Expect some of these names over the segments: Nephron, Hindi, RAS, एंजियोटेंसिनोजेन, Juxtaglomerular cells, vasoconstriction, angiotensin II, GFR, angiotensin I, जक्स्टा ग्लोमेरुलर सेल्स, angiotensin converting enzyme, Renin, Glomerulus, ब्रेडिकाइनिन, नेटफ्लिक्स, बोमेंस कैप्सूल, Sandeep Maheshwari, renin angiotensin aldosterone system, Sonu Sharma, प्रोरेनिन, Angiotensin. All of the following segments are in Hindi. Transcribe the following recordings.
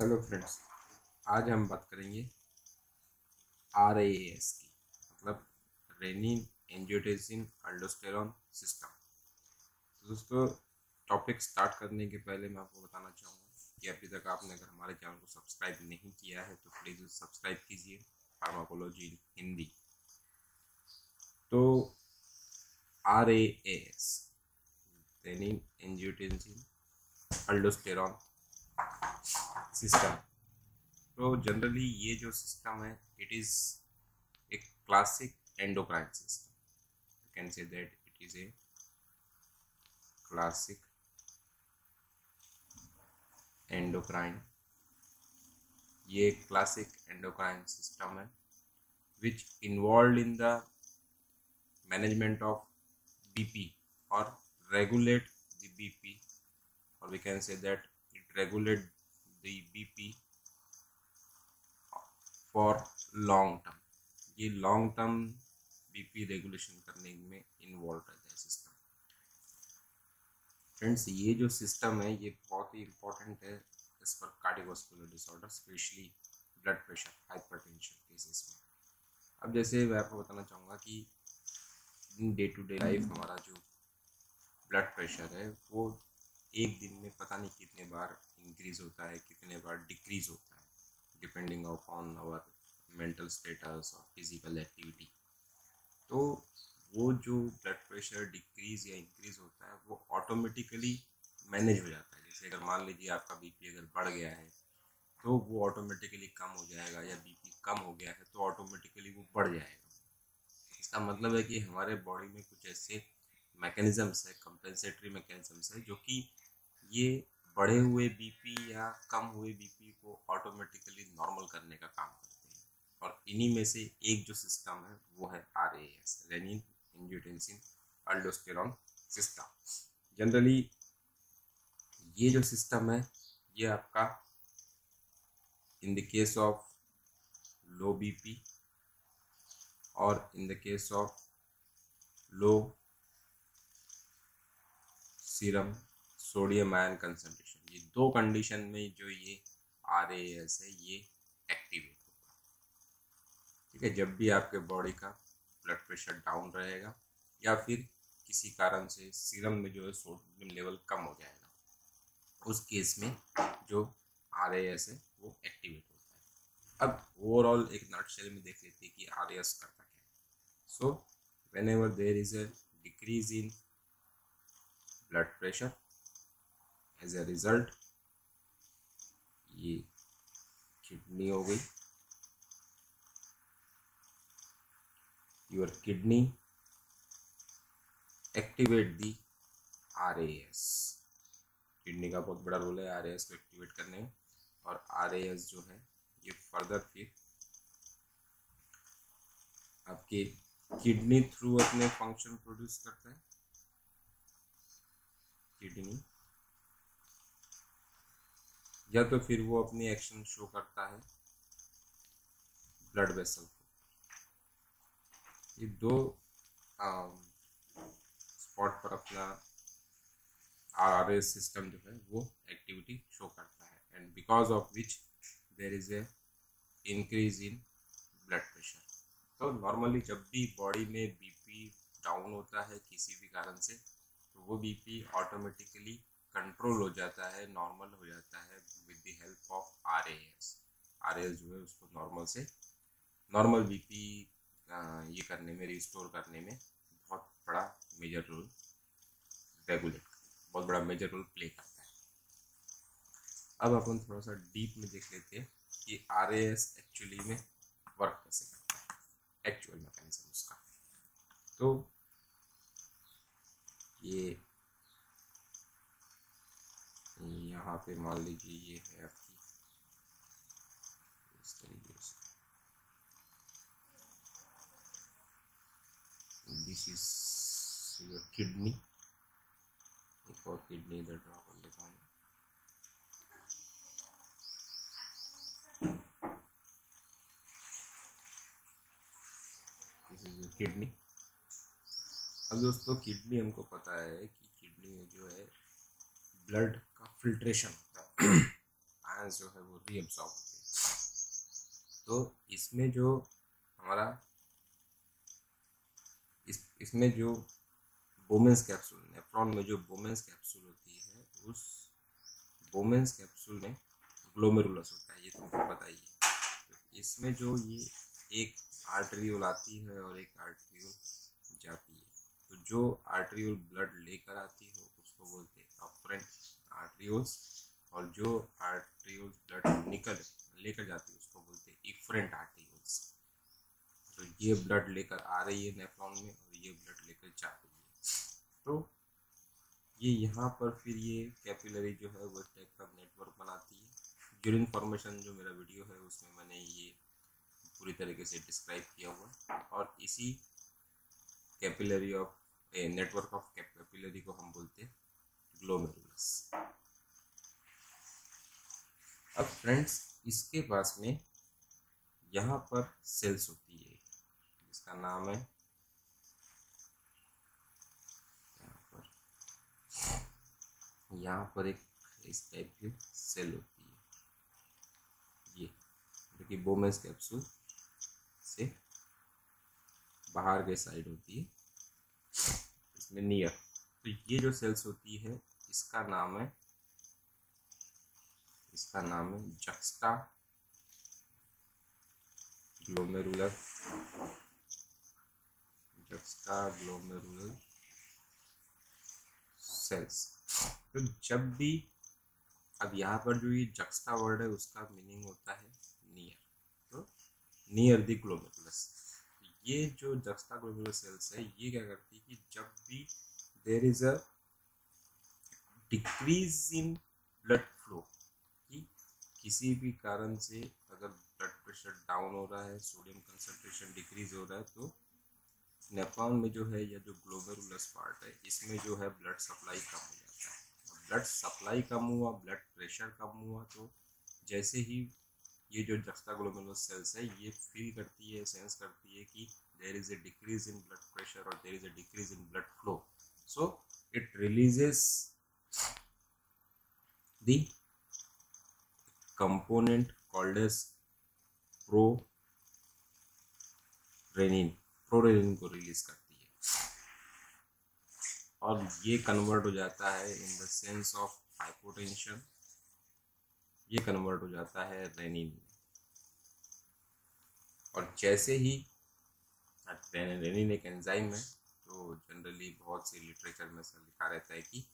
हेलो फ्रेंड्स, आज हम बात करेंगे RAS की, मतलब रेनिन एंजियोटेंसिन अल्डोस्टेरॉन सिस्टम। तो दोस्तों, टॉपिक स्टार्ट करने के पहले मैं आपको बताना चाहूँगा कि अभी तक आपने अगर हमारे चैनल को सब्सक्राइब नहीं किया है तो प्लीज़ सब्सक्राइब कीजिए, फार्माकोलॉजी हिंदी। तो RAS renin angiotensin aldosterone system. तो जनरली ये जो सिस्टम है, it is a classic endocrine system. You can say that it is a classic endocrine, ये क्लासिक एंडोक्राइन सिस्टम है which involve in the management of BP और रेगुलेट द BP, और we can say that it regulate the BP for long term। ये long term BP regulation करने में involved रहता है सिस्टम। फ्रेंड्स, ये जो सिस्टम है ये बहुत ही इम्पोर्टेंट है इस पर cardiovascular disorder, specially blood pressure, hypertension cases में। अब जैसे मैं आपको बताना चाहूँगा कि डे टू डे लाइफ हमारा जो ब्लड प्रेशर है वो एक दिन में पता नहीं कितने बार इंक्रीज़ होता है, कितने बार डिक्रीज़ होता है, depending upon our mental status और फिजिकल एक्टिविटी। तो वो जो ब्लड प्रेशर डिक्रीज़ या इंक्रीज़ होता है वो ऑटोमेटिकली मैनेज हो जाता है। जैसे अगर मान लीजिए आपका BP अगर बढ़ गया है तो वो ऑटोमेटिकली कम हो जाएगा, या BP कम हो गया है तो ऑटोमेटिकली वो बढ़ जाएगा। इसका मतलब है कि हमारे बॉडी में कुछ ऐसे मैकेनिज़म्स है, कंपेंसेटरी मैकेनिज़म्स है, जो कि ये बढ़े हुए BP या कम हुए BP को ऑटोमेटिकली नॉर्मल करने का काम करते हैं। और इन्हीं में से एक जो सिस्टम है वो है RAS, renin angiotensin aldosterone system. Generally ये जो सिस्टम है ये आपका in the case of low BP और in the case of low serum sodium ion concentration, ये दो कंडीशन में जो ये RAS है ये एक्टिवेट होगा। ठीक है, जब भी आपके बॉडी का ब्लड प्रेशर डाउन रहेगा या फिर किसी कारण से सीरम में जो है सोडियम लेवल कम हो जाएगा, उस केस में जो RAS है वो एक्टिवेट होता है। अब ओवरऑल एक नटशेल में देख लेते हैं कि RAS करता क्या है। So whenever there is a decrease in blood pressure as a result, ये किडनी हो गई, your kidney activate the RAS। Kidney का बहुत बड़ा रोल है RAS को एक्टिवेट करने में, और RAS जो है ये फर्दर फिर आपकी किडनी थ्रू अपने फंक्शन प्रोड्यूस करता है। किडनी या तो फिर वो अपनी एक्शन शो करता है ब्लड वेसल को। ये दो स्पॉट पर अपना RAS सिस्टम जो है वो एक्टिविटी शो करता है, and because of which there is a increase in blood pressure. तो नॉर्मली जब भी बॉडी में BP डाउन होता है किसी भी कारण से, वो BP ऑटोमेटिकली कंट्रोल हो जाता है, नॉर्मल हो जाता है with the help of RAS। RAS जो है उसको नॉर्मल से नॉर्मल BP ये करने में, रिस्टोर करने में बहुत बड़ा मेजर रोल प्ले करता है। अब अपन थोड़ा सा डीप में देख लेते हैं कि RAS एक्चुअली में वर्क कैसे करता है, एक्चुअल मैकेनिज्म उसका। तो ये यहाँ पे मान लीजिए ये है आपकी इस तरीके से, दिस इज योर किडनी, एक और किडनी इधर ड्रॉ कर लेता हूँ। This is your kidney. अब दोस्तों, किडनी हमको पता है कि किडनी में जो है ब्लड का फिल्ट्रेशन होता है, सब्सटेंस जो है वो रीअब्सॉर्ब होती है। तो इसमें जो हमारा इसमें जो बोमेंस कैप्सूल, नेफ्रॉन में जो बोमेंस कैप्सूल होती है, उस बोमेंस कैप्सूल में ग्लोमेरुलस होता है, ये तुमको पता ही है। तो इसमें जो ये एक आर्टेरियोल आती है और एक आर्टेरियोल जाती है। तो जो आर्टेरियोल ब्लड लेकर आती है उसको बोलते हैं एफरेंट आर्टेरियोल्स, और जो आर्टेरियोल ब्लड निकल लेकर जाती है उसको बोलते हैं एफरेंट आर्टेरियोल्स। तो ये ब्लड लेकर आ रही है नेफ्रॉन में और ये ब्लड लेकर जा रही है। तो ये यहाँ पर फिर ये कैपिलरी जो है वो टाइप का नेटवर्क बनाती है। यूरिन फॉर्मेशन जो मेरा वीडियो है उसमें मैंने ये पूरी तरीके से डिस्क्राइब किया हुआ, और इसी capillary of network of capillary को हम बोलते हैं ग्लोमेरुलस। अब फ्रेंड्स, इसके पास में यहाँ पर सेल्स होती है जिसका नाम है यहाँ पर एक इस टाइप की सेल होती है, ये जो कि बोमेंस कैप्सूल से बाहर के साइड होती है, इसमें नियर। तो ये जो सेल्स होती है इसका नाम है जक्स्टा ग्लोमेरुलर सेल्स। तो जब भी, अब यहाँ पर जो ये जक्स्टा वर्ड है उसका मीनिंग होता है नियर, तो नियर द ग्लोमेरुलस। ये जो जक्स्टा ग्लोमेरुलर सेल्स है ये क्या करती है कि जब भी there is a decrease in blood flow, कि किसी भी कारण से अगर ब्लड प्रेशर डाउन हो रहा है, सोडियम कंसंट्रेशन डिक्रीज हो रहा है, तो नेफ्रॉन में जो है या जो ग्लोमेरुलस पार्ट है इसमें जो है ब्लड सप्लाई कम हो जाता है। ब्लड सप्लाई कम हुआ, ब्लड प्रेशर कम हुआ, तो जैसे ही ये जो जक्स्टाग्लोमेरुलस सेल्स है ये फील करती है, सेंस करती है कि there is a decrease in blood pressure और there is a decrease in blood flow, so it releases the component called as प्रोरेनिन को रिलीज करती है, और ये कन्वर्ट हो जाता है in the sense of hypotension, ये कन्वर्ट हो जाता है रेनिन में। और जैसे ही रेनिन एक एंजाइम है, तो जनरली बहुत से लिटरेचर में ऐसा लिखा रहता है कि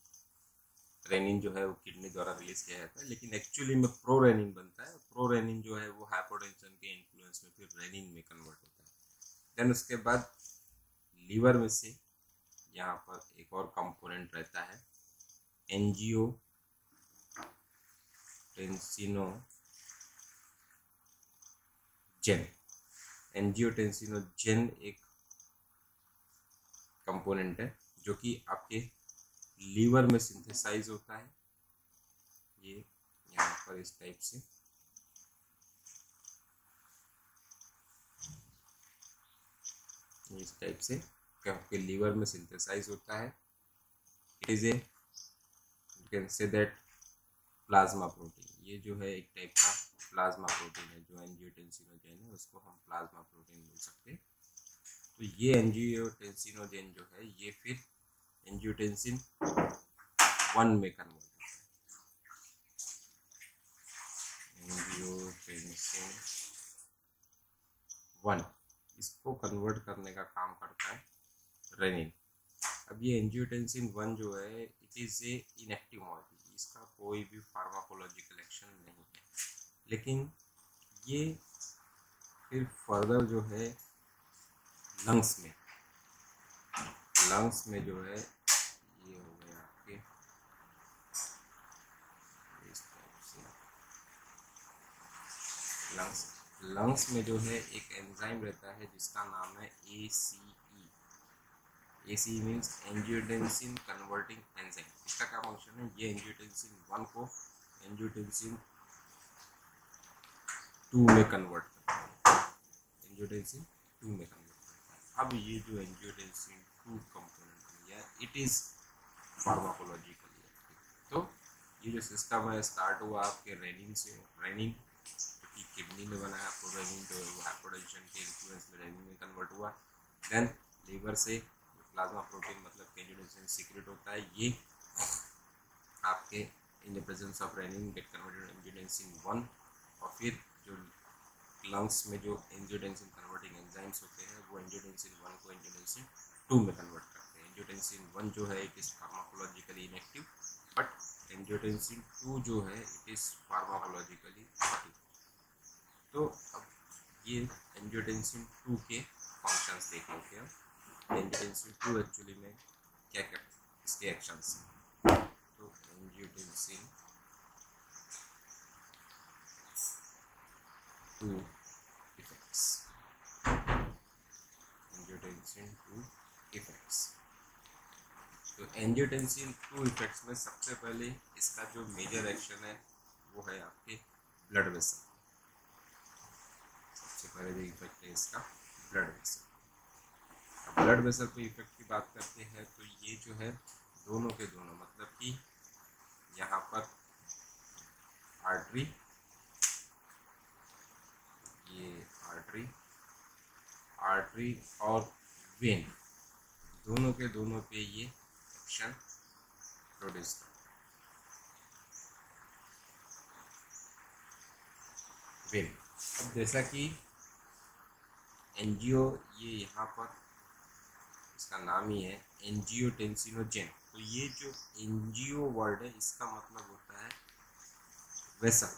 रेनिन जो है वो किडनी द्वारा रिलीज किया जाता है, लेकिन एक्चुअली में प्रोरेनिन बनता है। प्रोरेनिन जो है वो हाइपोटेंशन के इन्फ्लुएंस में फिर रेनिन में कन्वर्ट होता है। देन उसके बाद लीवर में से यहाँ पर एक और कंपोनेंट रहता है एंजियोटेंसिनोजेन एक कंपोनेंट है जो कि आपके लीवर में सिंथेसाइज होता है। ये यहाँ पर इस टाइप से आपके लीवर में सिंथेसाइज होता है। It is a, you can say that plasma protein, ये जो है एक टाइप का प्लाज्मा प्रोटीन है, जो एंजियोटेंसिनोजेन है उसको हम प्लाज्मा प्रोटीन बोल सकते हैं। तो ये एंजियोटेंसिनोजेन जो है ये फिर एंजियोटेंसिन 1 में कन्वर्ट होता है, एंजियोटेंसिन 1 इसको कन्वर्ट करने का काम करता है रेनिन। अब ये एंजियोटेंसिन 1 जो है it is a inactive molecule, इसका कोई भी फार्माकोलॉजिकल एक्शन नहीं है, लेकिन ये फिर फर्दर जो है लंग्स में जो है ये हो गया आपके लंग्स में जो है एक एंजाइम रहता है जिसका नाम है ACE means angiotensin converting enzyme. इसका क्या फंक्शन है, ये एंजियोटेंसिन 1 को एंजियोटेंसिन 2 में कन्वर्ट करता है, अब ये जो एंजियोटेंसिन 2 कंपोनेंट है इट इज़ फार्माकोलॉजिकली एक्टिव, तो ये जो सिस्टम है स्टार्ट हुआ आपके रेनिन से। रेनिन जो कि किडनी में बना है, प्रोरेनिन जो हाइपोटेंशन के इन्फ्लुएंस में रेनिन में कन्वर्ट हुआ। देन लीवर से प्लाज्मा प्रोटीन मतलब एंजियोटेंसिन सीक्रेट होता है, ये आपके in the presence of renin get converted angiotensin 1। और फिर जो लंग्स में जो एंजियोटेंसिन कन्वर्टिंग एंजाइम्स होते हैं वो एंजियोटेंसिन 1 को एंजियोटेंसिन 2 में कन्वर्ट करते हैं। एंजियोटेंसिन 1 जो है it is pharmacologically inactive, but angiotensin 2 जो है इट इज़ फार्माकोलॉजिकली एक्टिव। तो अब ये एंजियोटेंसिन 2 के फंक्शंस देखेंगे हम। एंजियोटेंसिन 2 एक्चुअली में क्या करते हैं, इसके एक्शंस। तो angiotensin 2 effects, angiotensin II effects। तो angiotensin II effects में सबसे पहले इसका जो मेजर एक्शन है वो है आपके ब्लड वेसल। सबसे पहले जो इफेक्ट है इसका ब्लड वेसल। अब ब्लड वेसल पे इफेक्ट की बात करते हैं तो ये जो है दोनों के दोनों, मतलब कि यहाँ पर आर्टरी, ये आर्टरी और वेन दोनों के दोनों पे ये एक्शन प्रोड्यूस करता है वेन। अब जैसा कि एनजीओ, ये यहाँ पर इसका नाम ही है एंजियोटेंसिनोजेन। तो ये जो एनजीओ वर्ड है इसका मतलब होता है वेसल,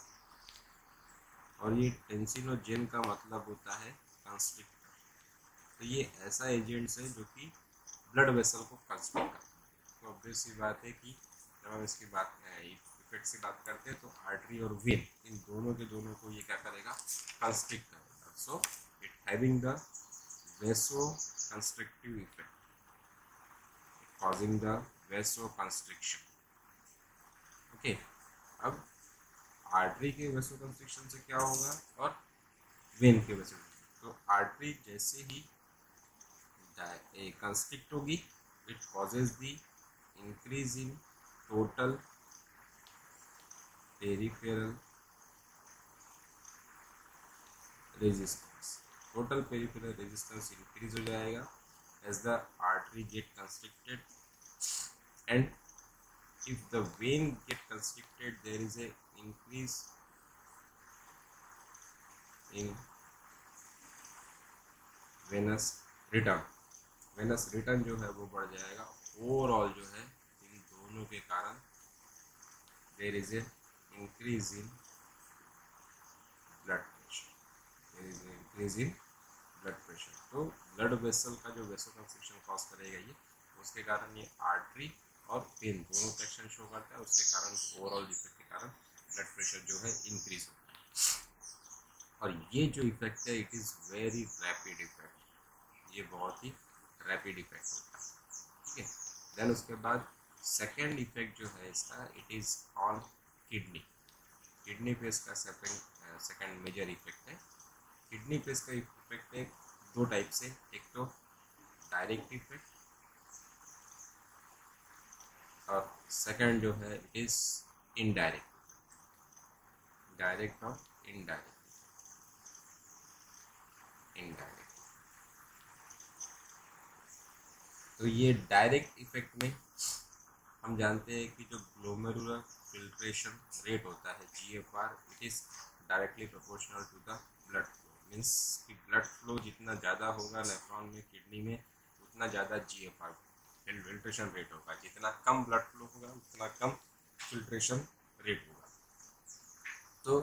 और ये टेंसिनोजेन का मतलब होता है कंस्ट्रिक्टर। तो ये ऐसा एजेंट्स है जो कि ब्लड वेसल को कंस्ट्रिक्ट करता है। तो ऑब्वियस सी बात है कि जब हम इसकी बात इफेक्ट से बात करते हैं तो आर्टरी और वेन इन दोनों के दोनों को ये क्या करेगा, कंस्ट्रिक्ट करेगा। So it having the vasoconstrictive effect, causing the vasoconstriction. Okay, अब आर्टरी के वेसोकंस्ट्रिक्शन से क्या होगा और वेन के वेसो, तो आर्टरी जैसे ही कंस्ट्रिक्ट होगी it causes the increase in total peripheral resistance. Total peripheral resistance increase हो जाएगा as the artery get constricted, and if the vein get constricted there is a increase in venous return। venous return जो है वो बढ़ जाएगा। overall जो है इन दोनों के कारण there is an increase in blood pressure, there is an increase in blood pressure। तो blood vessel का जो vasoconstriction cause करेगा ये, उसके कारण ये artery और vein दोनों का action show करता है। उसके कारण overall effect के कारण ब्लड प्रेशर जो है इंक्रीज होता है। और ये जो इफेक्ट है it is very rapid effect, ये बहुत ही रैपिड इफेक्ट होता है। ठीक है, देन उसके बाद सेकेंड इफेक्ट जो है इसका it is on kidney. Kidney पे इसका सेकेंड मेजर इफेक्ट है। किडनी पे इसका इफेक्ट है दो टाइप से, एक तो डायरेक्ट इफेक्ट और सेकेंड जो है इट इज़ इनडायरेक्ट, डायरेक्ट और इनडायरेक्ट। इनडायरेक्ट तो ये डायरेक्ट इफेक्ट में हम जानते हैं कि जो ग्लोमेरुलर फिल्ट्रेशन रेट होता है GFR it is directly proportional to the blood flow. Means कि ब्लड फ्लो जितना ज़्यादा होगा नेफ्रॉन में, किडनी में, उतना ज़्यादा GFR फिल्ट्रेशन रेट होगा। जितना कम ब्लड फ्लो होगा उतना कम फिल्ट्रेशन रेट होगा। तो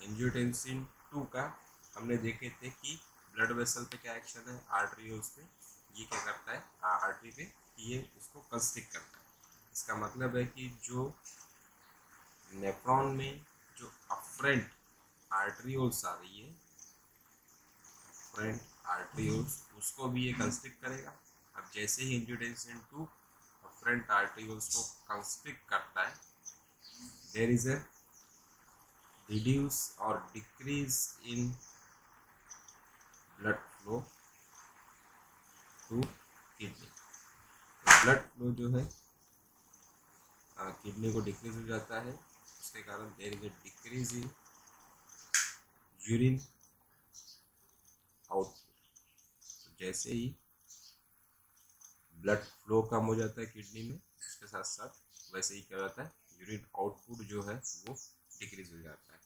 एंजियोटेंसिन 2 का हमने देखे थे कि ब्लड वेसल पे क्या एक्शन है, आर्टरीज पे ये क्या करता है, आर्टरी पे ये उसको कंस्ट्रिक्ट करता है। इसका मतलब है कि जो नेफ्रॉन में जो अफरेंट आर्टरीज आ रही है, अफरेंट आर्टरीज, उसको भी ये कंस्ट्रिक्ट करेगा। अब जैसे ही एंजियोटेंसिन 2 फ्रंट आर्टरीज को कंस्ट्रिक्ट करता है देयर इज ए रिड्यूस और decrease in blood flow to kidney. Blood flow जो है किडनी को डिक्रीज हो जाता है, उसके कारण there is a decrease in urine output. जैसे ही ब्लड फ्लो कम हो जाता है किडनी में, उसके साथ साथ वैसे ही क्या हो जाता है, यूरिन आउटपुट जो है वो डिक्रीज हो जाता है।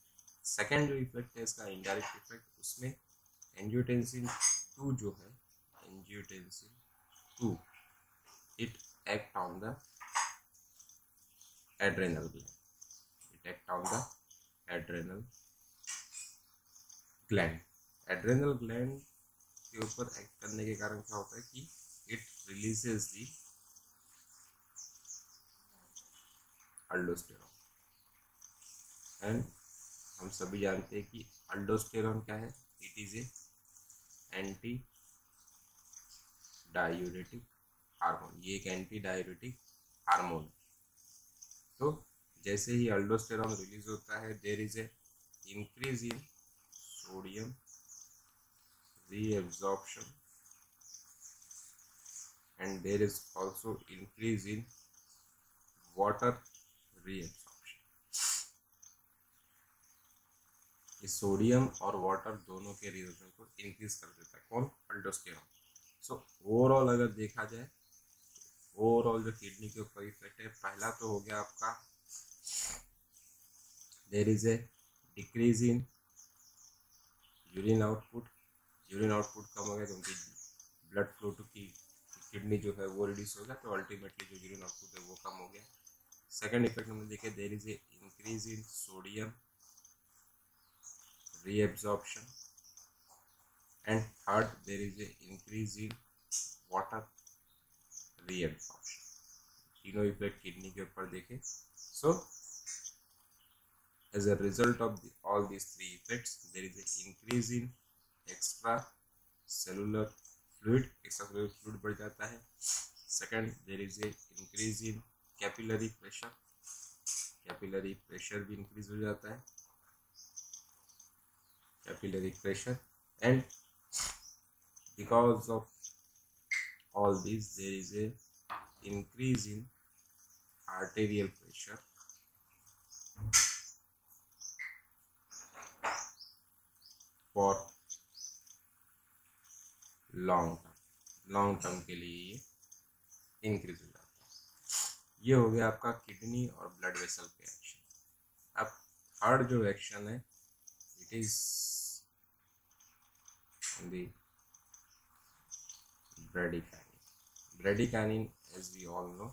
सेकेंड जो इफेक्ट है इसका इनडायरेक्ट इफेक्ट, उसमें एंजियोटेंसिन 2 जो है, angiotensin 2 it act on the adrenal gland, it act on the adrenal gland। Adrenal gland के ऊपर एक्ट करने के कारण क्या होता है कि it releases the aldosterone. And हम सभी जानते हैं कि अल्डोस्टेरॉन क्या है, it is a anti diuretic hormone, ये एक एंटी डायूरेटिक हार्मोन है। तो जैसे ही अल्डोस्टेरॉन रिलीज होता है, there is a increase in sodium reabsorption and there is also increase in water reabsorption. इस सोडियम और वाटर दोनों के रीएब्जॉर्प्शन को इंक्रीज कर देता है कौन, अल्डोस्टेरॉन। सो ओवरऑल अगर देखा जाए, ओवरऑल जो किडनी के ऊपर इफेक्ट है, पहला तो हो गया आपका there is a decrease in urine output. Urine output कम हो गया क्योंकि ब्लड फ्लो टू किडनी जो है वो रिड्यूस हो गया, तो अल्टीमेटली जो यूरिन आउटपुट है वो कम हो गया। सेकंड इफेक्ट हमने देखे, there is a increase in sodium reabsorption and third there is a increase in water reabsorption. तीनों इफेक्ट किडनी के ऊपर देखें। So as a result of all this three effects there is a increase in extra cellular fluid, extra cellular fluid बढ़ जाता है। Second there is a increase in capillary pressure, capillary pressure भी इंक्रीज हो जाता है, capillary pressure. And because of all this there is a increase in arterial pressure for long term, long term के लिए ये इंक्रीज हो जाता है। ये हो गया आपका किडनी और ब्लड वेसल पे एक्शन। अब थर्ड जो एक्शन है it is on the bradykinin. ब्रेडिकाइनिन as we all know,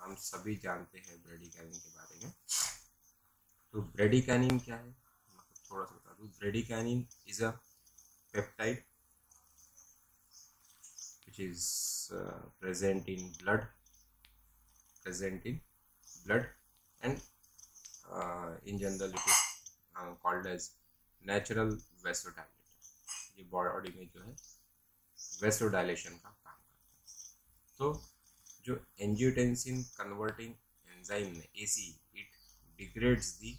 हम सभी जानते हैं ब्रेडिकाइनिन के बारे में। तो ब्रेडिकाइनिन क्या है थोड़ा सा बता दूँ। ब्रेडिकाइनिन is a peptide which is present in blood and in general it is called as natural vasodilator. ये बॉडी में जो है वेसोडाइलेशन का काम करता है। तो जो एंजियोटेंसिन कन्वर्टिंग एंजाइम में ACE, it degrades the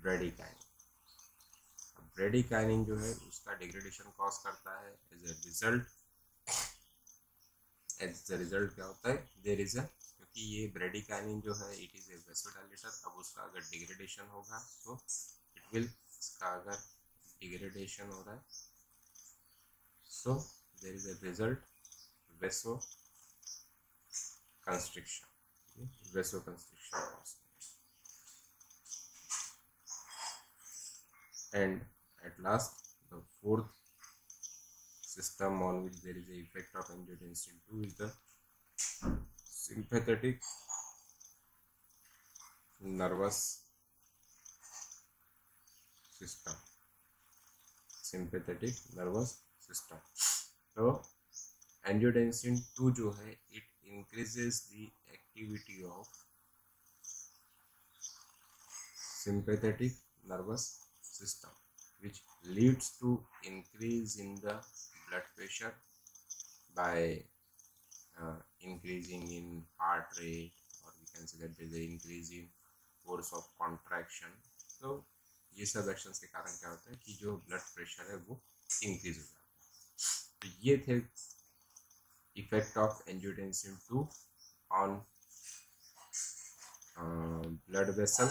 ब्रेडिकाइनिन। ब्रेडिकाइनिन जो है उसका डिग्रेडेशन कॉज करता है। एज अ रिजल्ट क्या होता है, देयर इज अ, क्योंकि ये ब्रेडिकाइनिन जो है इट इज ए वेसोडाइलेटर। अब उसका अगर डिग्रेडेशन होगा तो इट विल, इसका अगर डिग्रेडेशन हो रहा है so there is a result vasoconstriction. And at last the fourth system on which there is a effect of angiotensin II is the sympathetic nervous system, sympathetic nervous system। So angiotensin II जो है it increases the activity of sympathetic nervous system which leads to increase in the blood pressure by increasing in heart rate, or we can say that there is an increase in force of contraction तो ये सब एक्शंस के कारण क्या होता है कि जो ब्लड प्रेशर है वो इंक्रीज हो जाता है। तो ये थे effect of angiotensin II on blood vessel,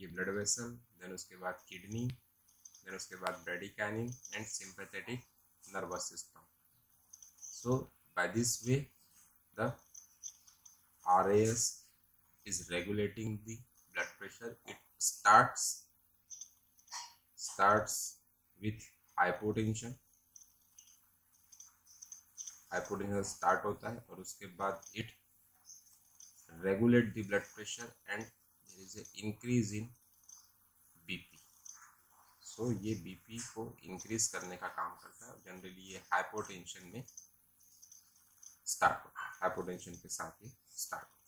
ये ब्लड वेसल, देन उसके बाद किडनी, देन उसके बाद ब्रेडिकाइनिन and sympathetic nervous system. So by this way the RAS is regulating the blood pressure. It starts with hypotension. Hypotension start होता है और उसके बाद it regulate the blood pressure and there is an increase in BP. So ये BP को increase करने का काम करता है। Generally ये hypotension में स्टार्ट होता है, हाइपोटेंशन के साथ ही स्टार्ट।